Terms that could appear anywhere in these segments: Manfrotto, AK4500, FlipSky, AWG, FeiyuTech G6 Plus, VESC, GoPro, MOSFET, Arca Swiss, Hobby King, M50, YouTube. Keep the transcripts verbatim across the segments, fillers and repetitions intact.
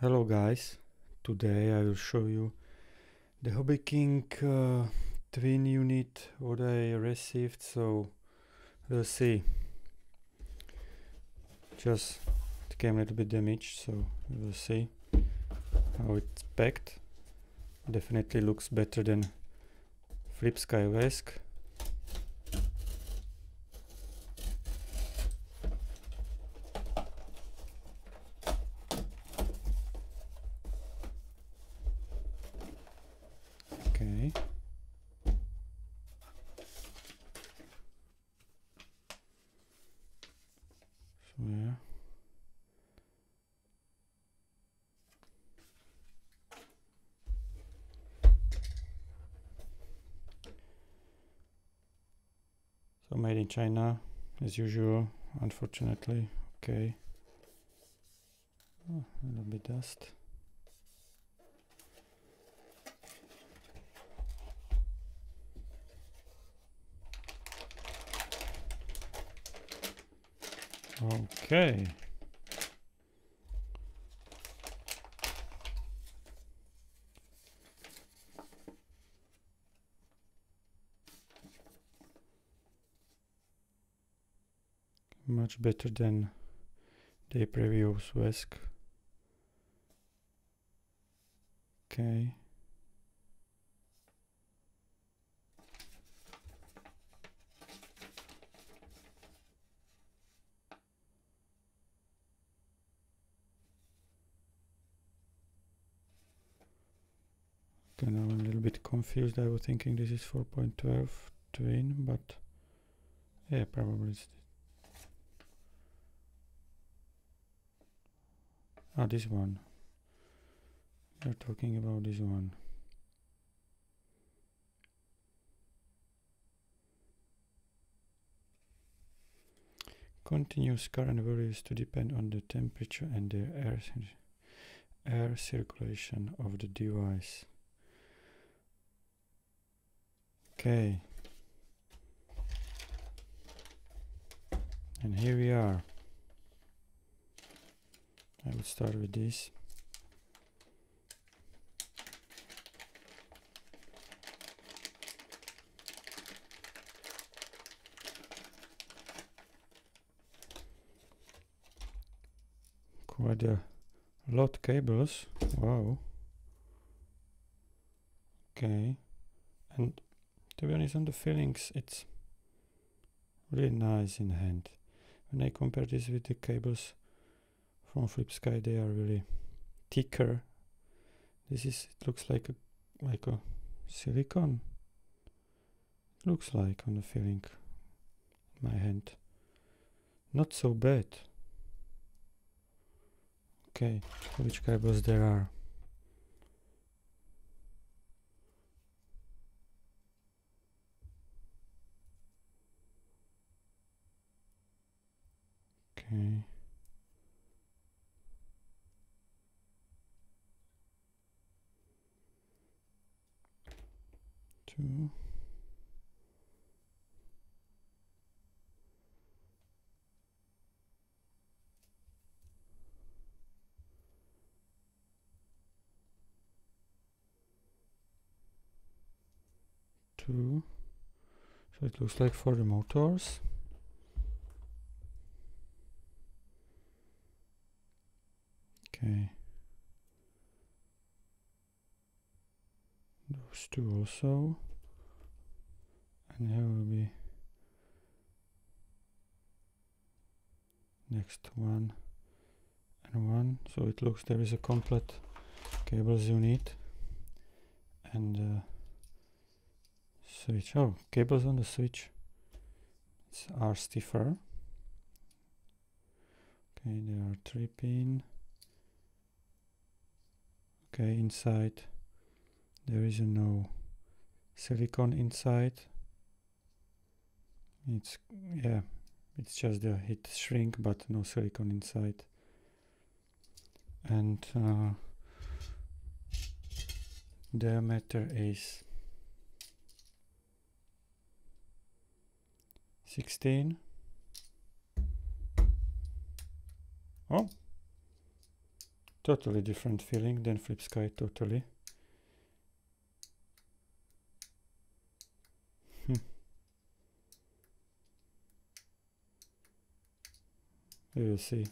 Hello guys, today I will show you the Hobby King uh, twin unit what I received, so we'll see. Just it came a little bit damaged, so we'll see how it's packed. Definitely looks better than FlipSky V E S C. Okay. So yeah. So made in China, as usual, unfortunately. Okay. Oh, a little bit dust. Okay. Much better than the previous V E S C. Okay. Okay, now I'm a little bit confused. I was thinking this is four point twelve twin, but yeah, probably it's ah, this one. You're talking about this one. Continuous current values to depend on the temperature and the air air circulation of the device. Okay, and here we are. I will start with this. Quite a lot of cables. Wow. Okay, and to be honest, on the feelings, it's really nice in hand. When I compare this with the cables from FlipSky, they are really thicker. This is, it looks like a like a silicone. It looks like on the feeling in my hand. Not so bad. Okay, so which cables there are? Okay. Two. Two. So it looks like for the motors. Okay, those two also, and here will be next one and one. So it looks there is a complete cables unit and uh, switch. Oh, cables on the switch it's, are stiffer. Okay, there are three pin. Okay, inside there is no silicone inside. It's yeah, it's just the heat shrink, but no silicone inside. And uh, diameter is sixteen. Oh, Totally different feeling than FlipSky, totally. Hmm. You will see.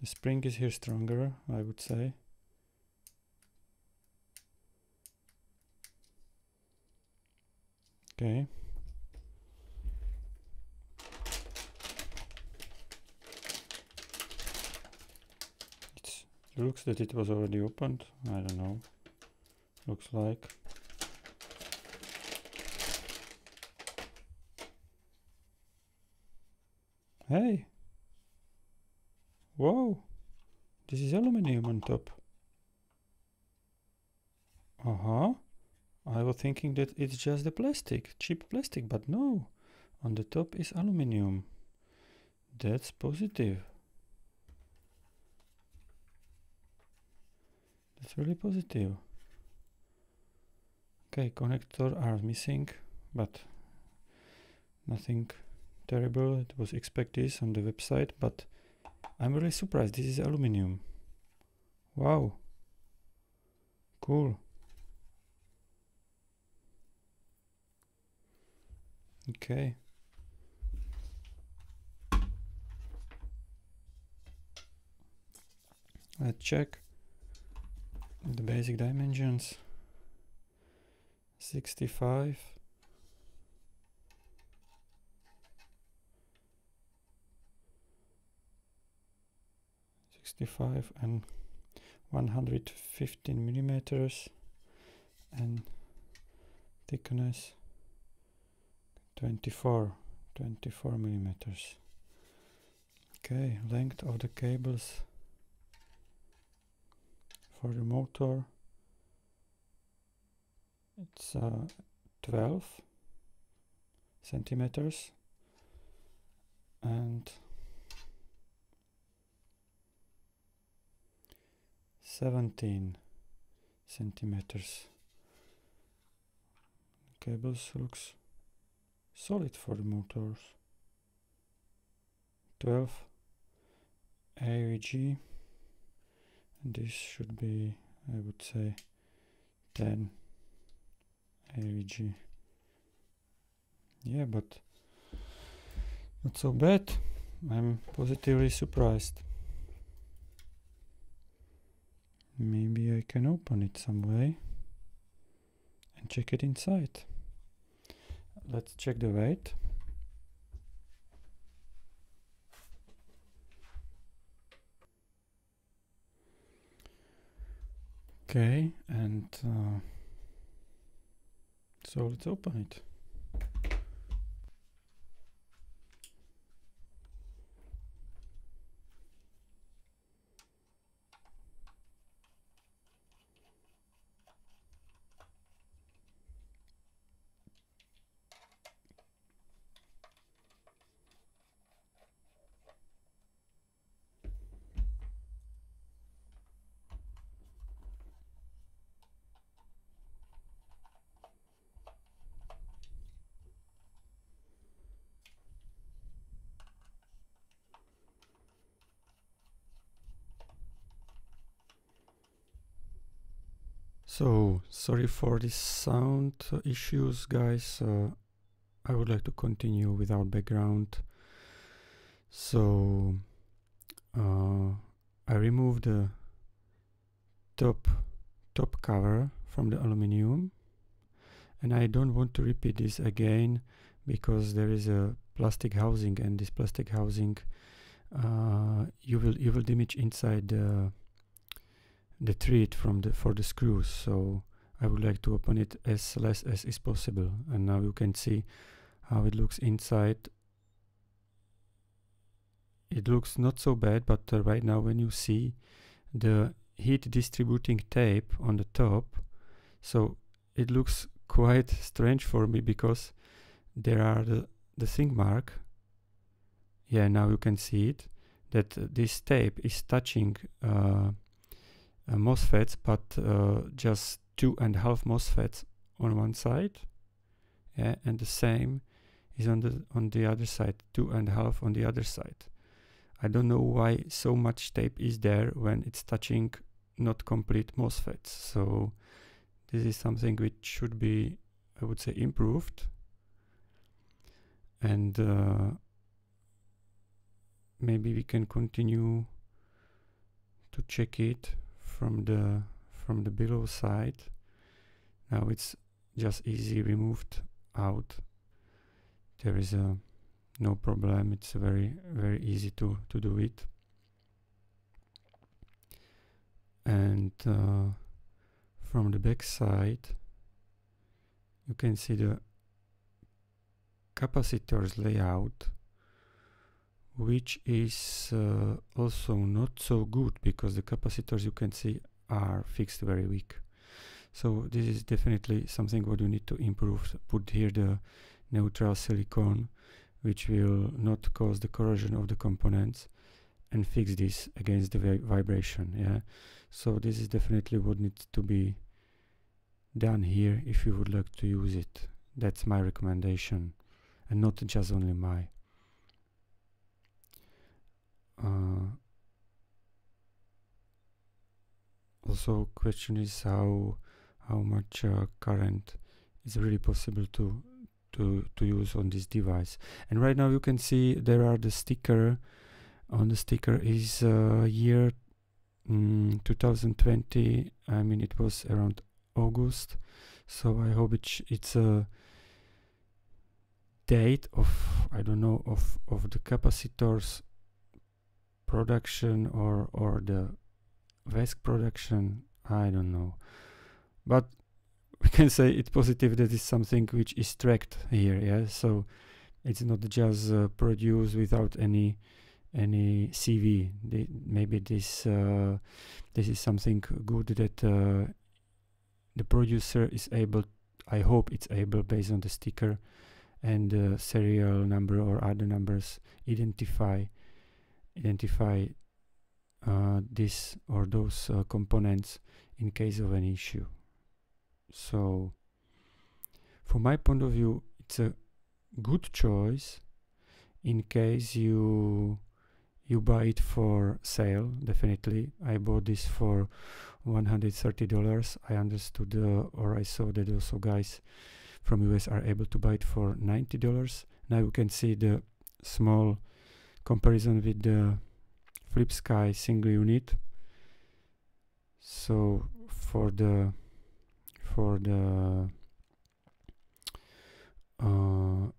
The spring is here stronger, I would say. Okay. It looks that it was already opened. I don't know. Looks like. Hey. Wow, this is aluminium on top. Uh-huh. I was thinking that it's just the plastic, cheap plastic, but no. On the top is aluminium. That's positive. That's really positive. Okay, connectors are missing, but nothing terrible. It was expected this on the website, but I'm really surprised. This is aluminium. Wow. Cool. Okay. Let's check the basic dimensions. sixty-five. sixty-five and one hundred fifteen millimeters, and thickness twenty-four millimeters. Okay, length of the cables for the motor, it's uh, twelve centimeters, and seventeen centimeters. Cables looks solid for the motors. twelve A V G, and this should be, I would say, ten A V G. Yeah, but not so bad. I'm positively surprised. Maybe I can open it some way and check it inside. Let's check the weight. Okay, and uh, so let's open it. So, sorry for this sound uh, issues, guys. Uh, I would like to continue without background. So, uh, I removed the top, top cover from the aluminium. And I don't want to repeat this again, because there is a plastic housing, and this plastic housing, uh, you will, you will damage inside the the thread from the for the screws. So I would like to open it as less as is possible, and now you can see how it looks inside. It looks not so bad, but uh, right now when you see the heat distributing tape on the top, so it looks quite strange for me, because there are the, the thing mark. Yeah, now you can see it, that uh, this tape is touching uh, Uh, MOSFETs, but uh, just two and a half MOSFETs on one side, yeah, and the same is on the on the other side, two and a half on the other side. I don't know why so much tape is there when it's touching not complete MOSFETs. So this is something which should be, I would say, improved. And uh, maybe we can continue to check it from the from the below side. Now it's just easy removed out. There is a no problem. It's very very easy to to do it. And uh, from the back side, you can see the capacitors layout, which is uh, also not so good, because the capacitors, you can see, are fixed very weak. So this is definitely something what you need to improve. Put here the neutral silicone, which will not cause the corrosion of the components, and fix this against the vi vibration. Yeah, so this is definitely what needs to be done here if you would like to use it. That's my recommendation, and not just only my. Uh, also, question is how how much uh, current is really possible to to to use on this device. And right now you can see there are the sticker. On the sticker is uh, year mm, two thousand twenty. I mean, it was around August, so I hope it's it's a date of, I don't know, of of the capacitors production or or the V E S C production. I don't know, but we can say it's positive that is something which is tracked here. Yeah, so it's not just uh, produced without any any C V. They, maybe this uh, this is something good that uh, the producer is able. I hope it's able, based on the sticker and uh, serial number or other numbers, identify identify uh, this or those uh, components in case of an issue. So from my point of view, it's a good choice in case you you buy it for sale. Definitely, I bought this for one hundred thirty dollars. I understood uh, or I saw that also guys from U S are able to buy it for ninety dollars. Now you can see the small comparison with the FlipSky single unit. So for the for the uh,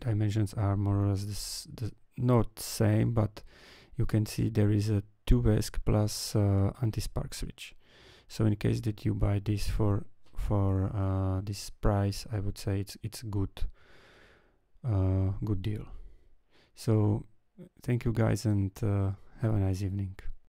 dimensions are more or less this, the not same, but you can see there is a two V E S C plus uh, anti-spark switch. So in case that you buy this for for uh, this price, I would say it's it's good uh, good deal. So thank you guys, and uh, have a nice evening.